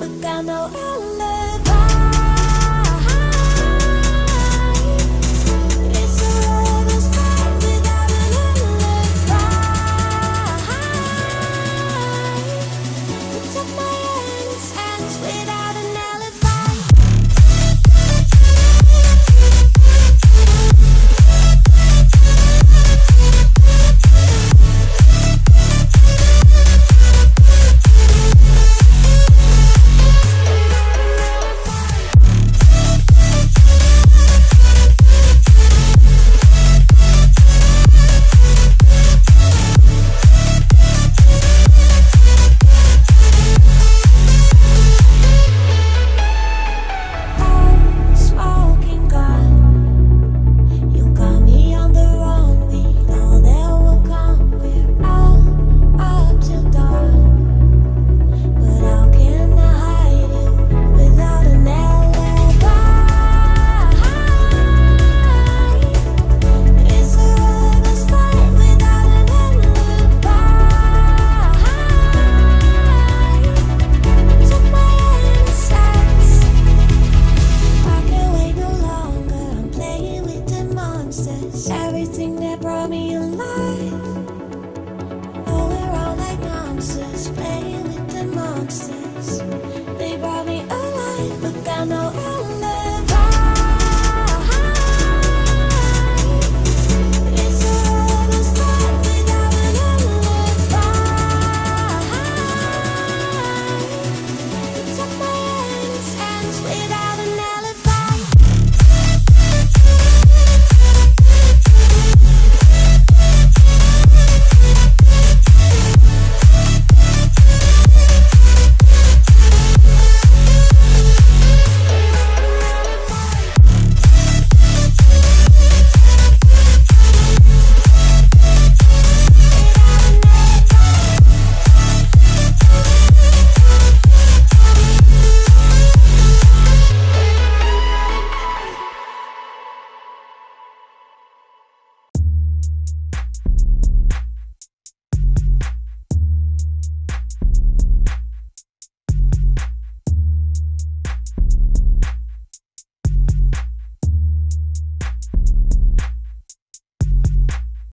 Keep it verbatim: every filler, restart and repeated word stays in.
But I know I'll live high. It's a lover's fight without an alibi. It's up my hands, hands without. Everything that brought me alive, oh, we're all like monsters, playing with the monsters.